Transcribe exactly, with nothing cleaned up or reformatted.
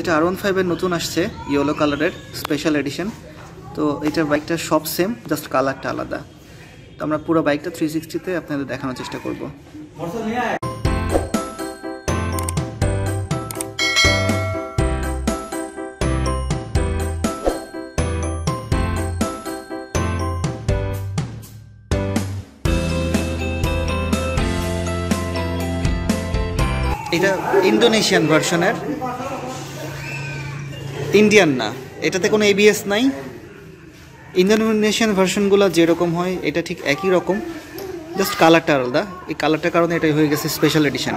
এটা আর ওয়ান ফাইভের নতুন আসছে ইয়েলো কালারের স্পেশাল এডিশন। তো এটার বাইকটা সব সেম, জাস্ট কালারটা আলাদা। তো আমরা পুরো বাইকটা থ্রি সিক্সটিতে আপনাদের দেখানোর চেষ্টা করবো। এটা ইন্দোনেশিয়ান ভার্সনের, ইন্ডিয়ান না, এটাতে কোনো এবিএস নাই। ইন্দোনেশিয়ান ভার্সনগুলো যেরকম হয় এটা ঠিক একই রকম, জাস্ট কালারটা আলাদা। এই কালারটার কারণে এটাই হয়ে গেছে স্পেশাল এডিশন।